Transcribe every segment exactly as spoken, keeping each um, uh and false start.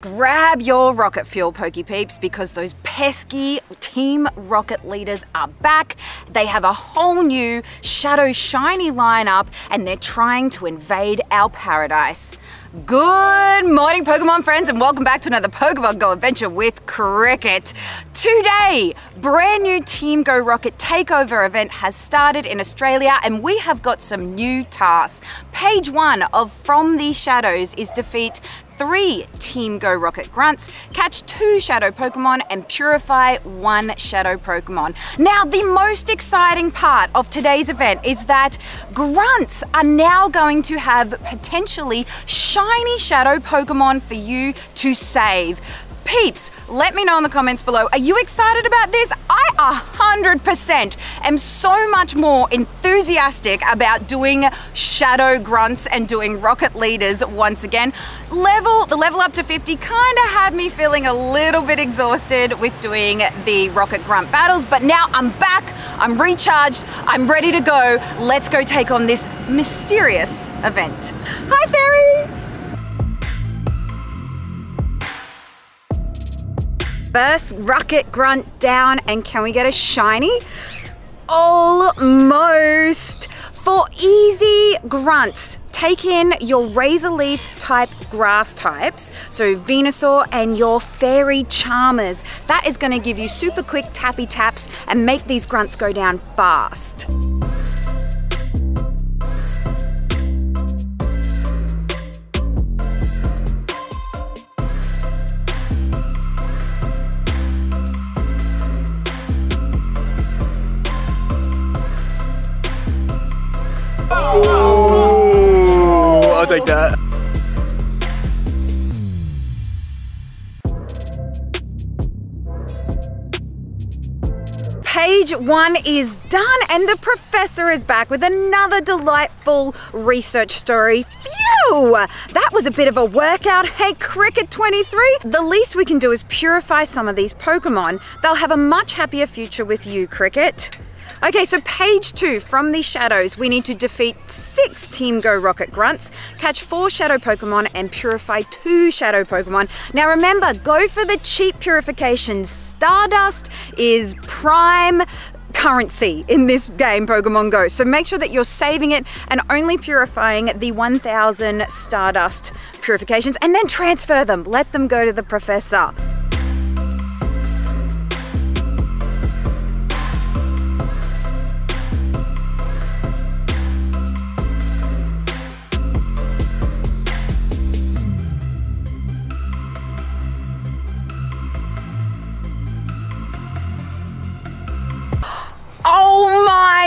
Grab your rocket fuel, Pokey Peeps, because those pesky Team Rocket leaders are back. They have a whole new Shadow Shiny lineup and they're trying to invade our paradise. Good morning, Pokemon friends, and welcome back to another Pokemon Go adventure with Kriket. Today, brand new Team Go Rocket takeover event has started in Australia and we have got some new tasks. Page one of From The Shadows is defeat three Team Go Rocket grunts, catch two shadow Pokemon, and purify one shadow Pokemon. Now, the most exciting part of today's event is that grunts are now going to have potentially shiny shadow Pokemon for you to save. Peeps, let me know in the comments below, are you excited about this? I one hundred percent am so much more enthusiastic about doing shadow grunts and doing rocket leaders once again. Level, the level up to fifty kind of had me feeling a little bit exhausted with doing the rocket grunt battles, but now I'm back, I'm recharged, I'm ready to go. Let's go take on this mysterious event. Hi, Fairy! First rocket grunt down, and can we get a shiny? Almost. For easy grunts, take in your razor leaf type grass types, so Venusaur and your fairy charmers. That is going to give you super quick tappy taps and make these grunts go down fast. Oh, I'll take that. Page one is done and the professor is back with another delightful research story. Phew! That was a bit of a workout. Hey, Kriket twenty-three, the least we can do is purify some of these Pokemon. They'll have a much happier future with you, Kriket. Okay, so page two, From The Shadows, we need to defeat six Team Go Rocket grunts, catch four shadow Pokemon, and purify two shadow Pokemon. Now remember, go for the cheap purification. Stardust is prime currency in this game, Pokemon Go, so make sure that you're saving it and only purifying the one thousand Stardust purifications, and then transfer them. Let them go to the professor.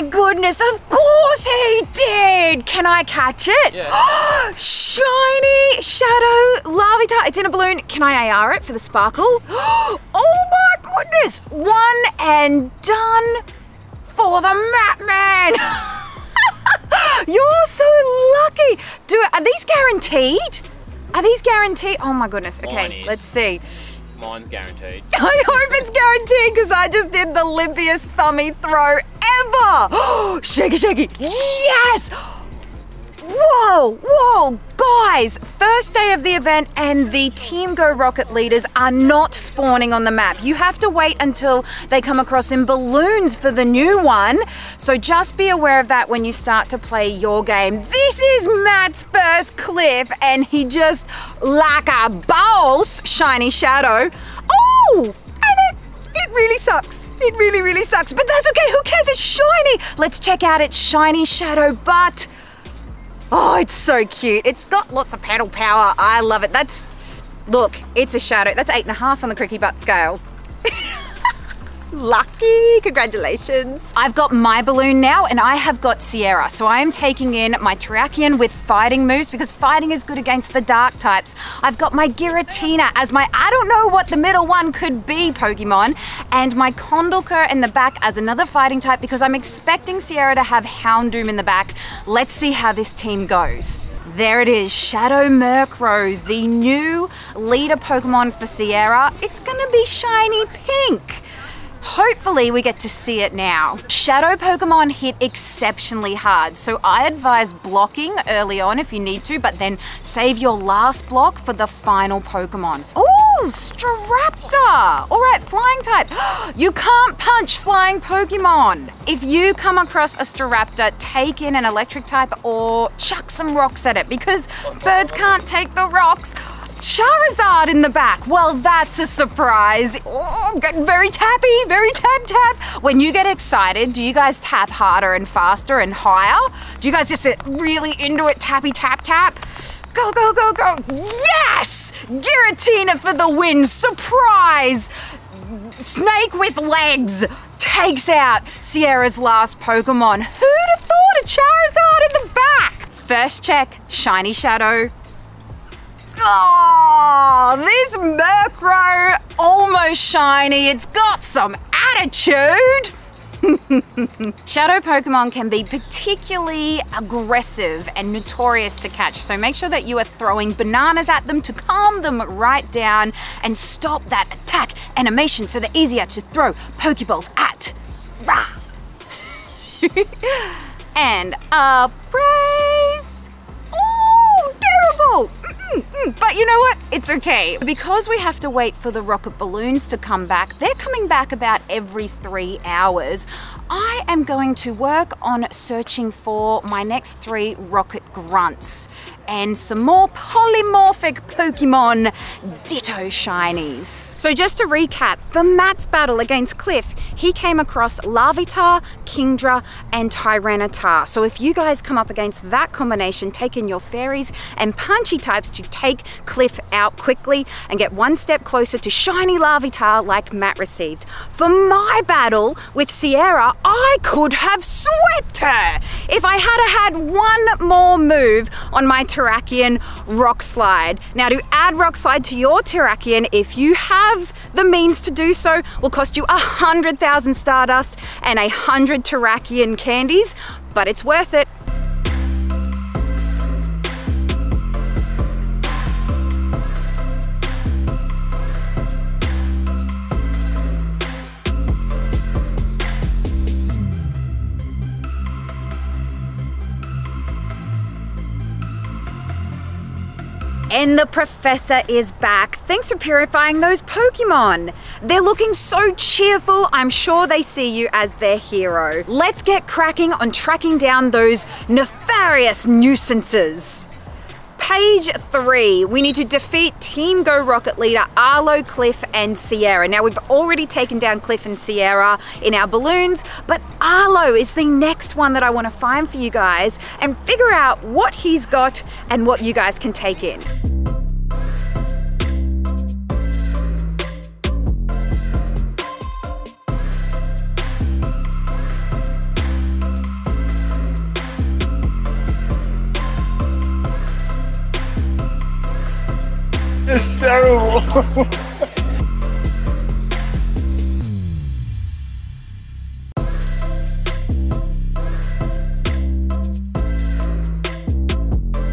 Goodness, of course he did! Can I catch it? Yeah. Shiny shadow Larvitar. It's in a balloon. Can I A R it for the sparkle? Oh my goodness! One and done for the map man! You're so lucky! Do are these guaranteed? Are these guaranteed? Oh my goodness. Okay, let's see. Mine's guaranteed. I hope it's guaranteed because I just did the limpiest thummy throw ever. Shaky, shaky. Yes. Whoa, whoa, guys. First day of the event and the Team Go Rocket leaders are not spawning on the map. You have to wait until they come across in balloons for the new one. So just be aware of that when you start to play your game. This is Matt's first Cliff and he just, like a boss, shiny shadow. Oh, and it, it really sucks. It really, really sucks, but that's okay. Who cares? It's shiny. Let's check out its shiny shadow butt. Oh, it's so cute. It's got lots of paddle power. I love it. That's, look, it's a shadow. That's eight and a half on the Cricky Butt scale. Lucky, congratulations. I've got my balloon now and I have got Sierra. So I am taking in my Terrakion with fighting moves because fighting is good against the dark types. I've got my Giratina as my, I don't know what the middle one could be, Pokemon, and my Conkeldurr in the back as another fighting type because I'm expecting Sierra to have Houndoom in the back. Let's see how this team goes. There it is, Shadow Murkrow, the new leader Pokemon for Sierra. It's gonna be shiny pink. Hopefully we get to see it now. Shadow Pokemon hit exceptionally hard, so I advise blocking early on if you need to, but then save your last block for the final Pokemon. Oh, Staraptor! All right, flying type. You can't punch flying Pokemon. If you come across a Staraptor, take in an electric type or chuck some rocks at it because birds can't take the rocks. Charizard in the back. Well, that's a surprise. Oh, I'm getting very tappy, very tap tap. When you get excited, do you guys tap harder and faster and higher? Do you guys just get really into it, tappy tap tap? Go, go, go, go. Yes! Giratina for the win. Surprise! Snake with legs takes out Sierra's last Pokemon. Who'd have thought a Charizard in the back? First check, shiny Shadow. Oh, this Murkrow, almost shiny. It's got some attitude. Shadow Pokemon can be particularly aggressive and notorious to catch, so make sure that you are throwing bananas at them to calm them right down and stop that attack animation so they're easier to throw Pokeballs at. Rah! And upraise. Ooh, terrible! But you know what? It's okay. Because we have to wait for the rocket balloons to come back, they're coming back about every three hours. I am going to work on searching for my next three rocket grunts and some more polymorphic Pokemon Ditto shinies. So just to recap, for Matt's battle against Cliff, he came across Larvitar, Kingdra, and Tyranitar. So if you guys come up against that combination, take in your fairies and punchy types to take Cliff out quickly and get one step closer to shiny Larvitar like Matt received. For my battle with Sierra, I could have swept her if I had had one more move on my Terrakion Rock Slide. Now to add Rock Slide to your Terrakion, if you have the means to do so, will cost you a hundred thousand Stardust and a hundred Terrakion candies, but it's worth it. And the professor is back. Thanks for purifying those Pokemon. They're looking so cheerful. I'm sure they see you as their hero. Let's get cracking on tracking down those nefarious nuisances. Page three, we need to defeat Team Go Rocket leader Arlo, Cliff, and Sierra. Now we've already taken down Cliff and Sierra in our balloons, but Arlo is the next one that I want to find for you guys and figure out what he's got and what you guys can take in. It's terrible.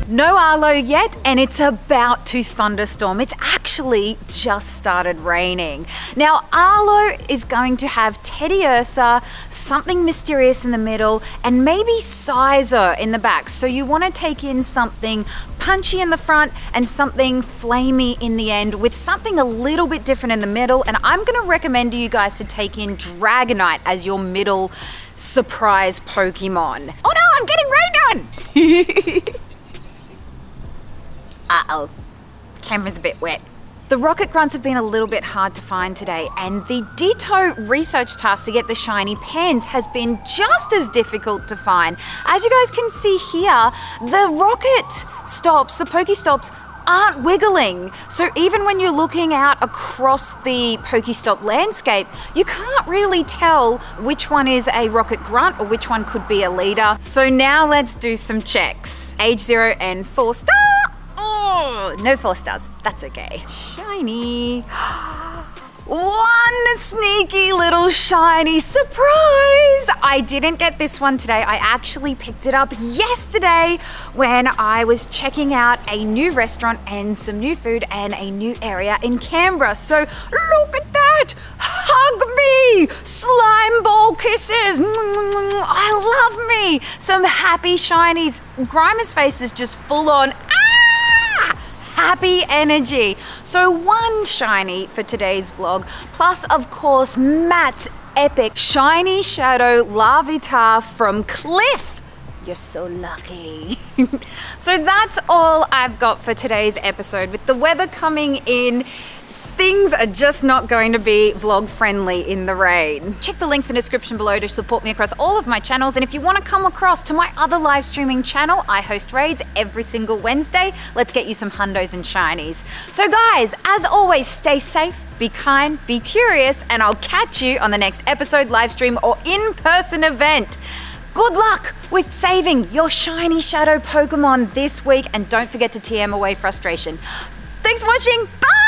No Arlo yet, and it's about to thunderstorm. It's actually just started raining. Now Arlo is going to have Teddiursa, something mysterious in the middle, and maybe Scizor in the back. So you want to take in something punchy in the front and something flamey in the end, with something a little bit different in the middle. And I'm going to recommend to you guys to take in Dragonite as your middle surprise Pokemon. Oh no, I'm getting rained on! Uh-oh, camera's a bit wet. The rocket grunts have been a little bit hard to find today, and the Ditto research task to get the shiny pens has been just as difficult to find. As you guys can see here, the rocket stops, the Pokestops aren't wiggling. So even when you're looking out across the Pokestop landscape, you can't really tell which one is a rocket grunt or which one could be a leader. So now let's do some checks. Age zero and four stars. Oh, no four stars, that's okay. Shiny. One sneaky little shiny surprise. I didn't get this one today. I actually picked it up yesterday when I was checking out a new restaurant and some new food and a new area in Canberra. So look at that. Hug me! Slime ball kisses! I love me! Some happy shinies. Grimer's face is just full on ah! Happy energy. So one shiny for today's vlog, plus of course Matt's epic shiny shadow Larvitar from Cliff. You're so lucky. So that's all I've got for today's episode. With the weather coming in, things are just not going to be vlog friendly in the rain. Check the links in the description below to support me across all of my channels. And if you want to come across to my other live streaming channel, I host raids every single Wednesday. Let's get you some hundos and shinies. So guys, as always, stay safe, be kind, be curious, and I'll catch you on the next episode, live stream, or in-person event. Good luck with saving your shiny shadow Pokemon this week, and don't forget to T M away frustration. Thanks for watching, bye!